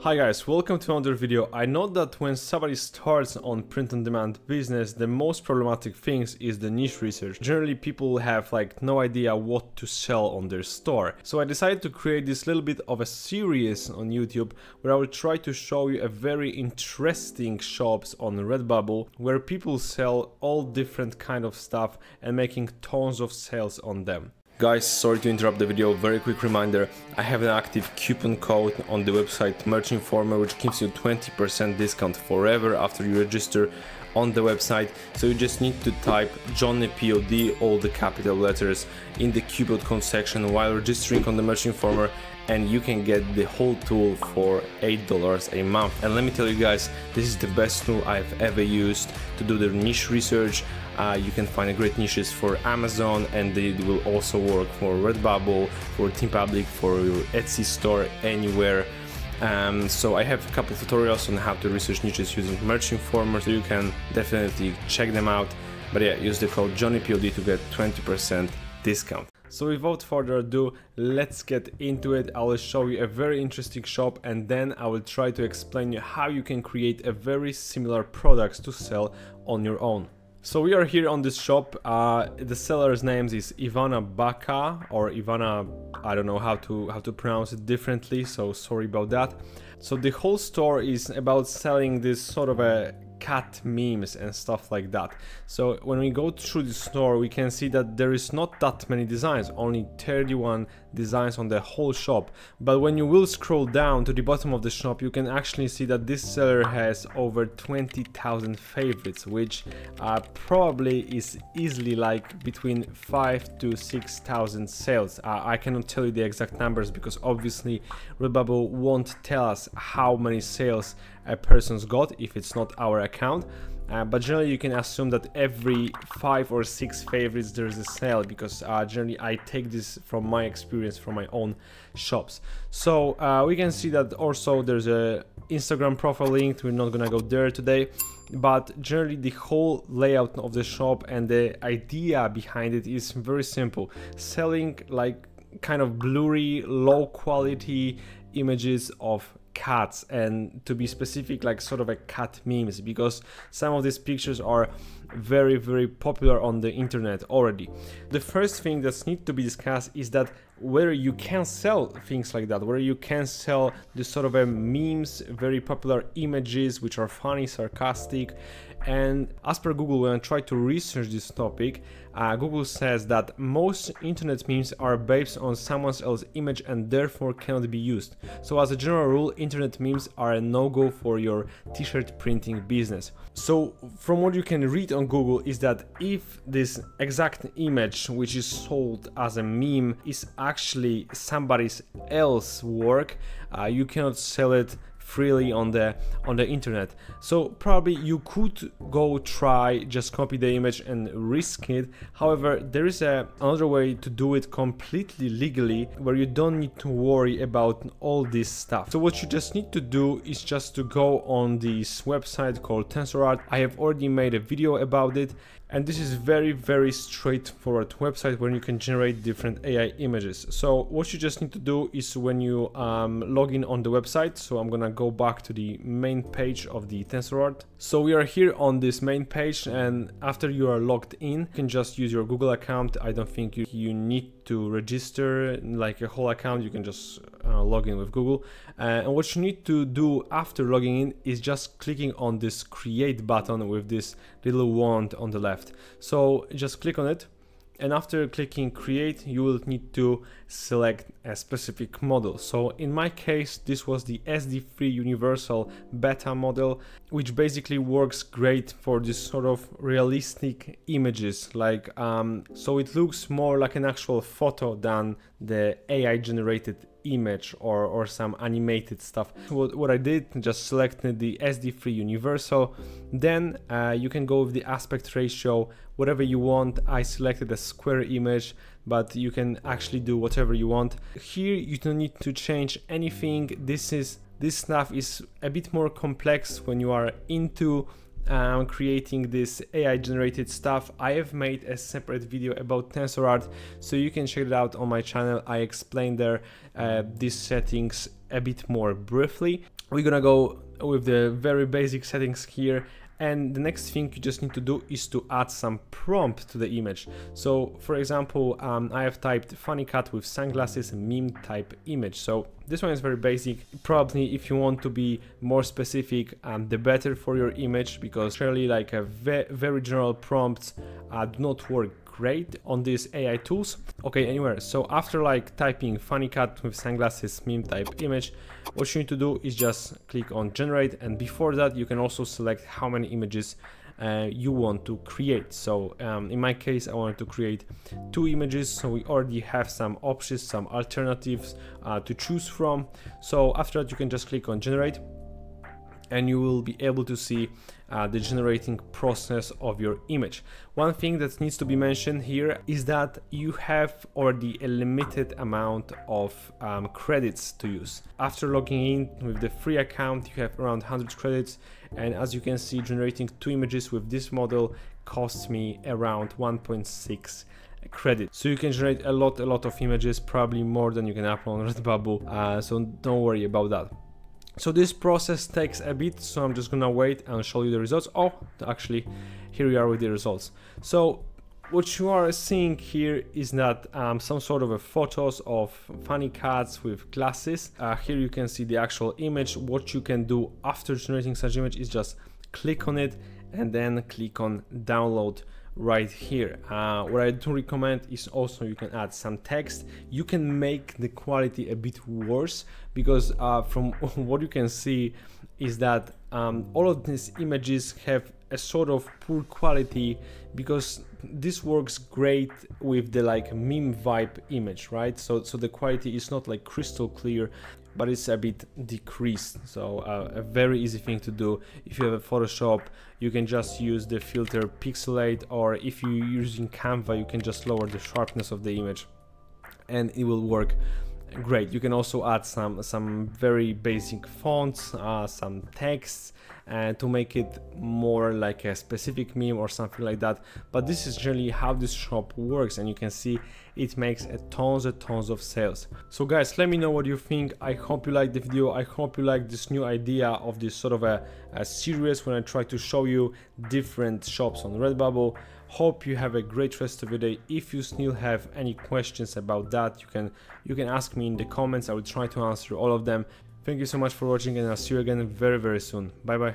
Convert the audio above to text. Hi guys, welcome to another video. I know that when somebody starts on print-on-demand business, the most problematic things is the niche research. Generally people have no idea what to sell on their store. So I decided to create this little bit of a series on YouTube where I will try to show you a very interesting shops on Redbubble where people sell all different kind of stuff and making tons of sales on them. Guys, sorry to interrupt the video, very quick reminder, I have an active coupon code on the website Merch Informer which gives you 20% discount forever after you register on the website, so you just need to type JohnnyPOD, all the capital letters, in the coupon section while registering on the Merch Informer, and you can get the whole tool for $8 a month. And let me tell you guys, this is the best tool I've ever used to do the niche research. You can find great niches for Amazon, and they will also work for Redbubble, for Team Public, for your Etsy store, anywhere. So I have a couple tutorials on how to research niches using Merch Informer, so you can definitely check them out. But yeah, use the code JohnnyPOD to get 20% discount. So without further ado, let's get into it. I will show you a very interesting shop and then I will try to explain you how you can create a very similar products to sell on your own. So we are here on this shop. The seller's name is Ivana Baka, or Ivana, I don't know how to pronounce it differently, so sorry about that. So the whole store is about selling this sort of a cat memes and stuff like that. So when we go through the store, we can see that there is not that many designs, only 31 designs on the whole shop. But when you will scroll down to the bottom of the shop, you can actually see that this seller has over 20,000 favorites, which probably is easily between 5,000 to 6,000 sales. I cannot tell you the exact numbers because obviously Redbubble won't tell us how many sales a person's got if it's not our account, but generally you can assume that every 5 or 6 favorites there's a sale, because generally I take this from my experience from my own shops. So we can see that also there's a Instagram profile linked. We're not gonna go there today, but generally the whole layout of the shop and the idea behind it is very simple: selling kind of blurry, low quality images of cats, and to be specific, sort of a cat memes, because some of these pictures are very, very popular on the internet already. The first thing that needs to be discussed is that where you can sell things like that, where you can sell this sort of a memes, very popular images which are funny, sarcastic. And as per Google, when I try to research this topic, Google says that most internet memes are based on someone else's image and therefore cannot be used. So as a general rule, internet memes are a no-go for your t-shirt printing business. So from what you can read on Google is that if this exact image which is sold as a meme is actually somebody else's work, you cannot sell it freely on the internet. So probably you could go try just copy the image and risk it. However, there is another way to do it completely legally, where you don't need to worry about all this stuff. So what you just need to do is just to go on this website called TensorArt. I have already made a video about it, and this is very, very straightforward website where you can generate different AI images. So what you just need to do is when you log in on the website, so I'm gonna go back to the main page of the TensorArt. So we are here on this main page, and after you are logged in, you can just use your Google account. I don't think you need to register a whole account. You can just log in with Google, and what you need to do after logging in is just clicking on this create button with this little wand on the left. So just click on it, and after clicking create, you will need to select a specific model. So in my case, this was the SD3 Universal Beta model, which basically works great for this sort of realistic images. So it looks more like an actual photo than the AI generated image or some animated stuff. What I did, just selected the SD3 Universal, then you can go with the aspect ratio, whatever you want. I selected a square image, but you can actually do whatever you want. Here you don't need to change anything. This stuff is a bit more complex when you are into creating this AI generated stuff. I have made a separate video about TensorArt, so you can check it out on my channel. I explained there these settings a bit more briefly. we're gonna go with the very basic settings here. And the next thing you just need to do is to add some prompt to the image. So for example, I have typed funny cat with sunglasses meme type image. So this one is very basic. Probably if you want to be more specific, the better for your image, because really like a very general prompts do not work great on these AI tools. Okay, anywhere. So after like typing funny cat with sunglasses meme type image, what you need to do is just click on generate, and before that you can also select how many images you want to create. So in my case I wanted to create 2 images, so we already have some options, some alternatives to choose from. So after that you can just click on generate, and you will be able to see the generating process of your image. One thing that needs to be mentioned here is that you have already a limited amount of credits to use. After logging in with the free account, you have around 100 credits, and as you can see, generating 2 images with this model cost me around 1.6 credit. So you can generate a lot of images, probably more than you can upload on Redbubble, so don't worry about that. So this process takes a bit, so I'm just gonna wait and show you the results. Oh, actually, here we are with the results. So what you are seeing here is that some sort of a photos of funny cats with glasses. Here you can see the actual image. What you can do after generating such image is just click on it and then click on download right here. What I do recommend is also you can add some text. You can make the quality a bit worse, because from what you can see is that all of these images have a sort of poor quality, because this works great with the like meme vibe image, right? So the quality is not like crystal clear, but it's a bit decreased. So a very easy thing to do. If you have a Photoshop, you can just use the filter pixelate, or if you're using Canva, you can just lower the sharpness of the image and it will work great. You can also add some very basic fonts, some texts, and to make it more like a specific meme or something like that. But this is generally how this shop works, and you can see it makes tons of sales. So guys, let me know what you think. I hope you liked the video. I hope you like this new idea of this sort of a series when I try to show you different shops on Redbubble. Hope you have a great rest of your day. If you still have any questions about that, you can ask me in the comments. I will try to answer all of them. Thank you so much for watching, and I'll see you again very, very soon. Bye bye.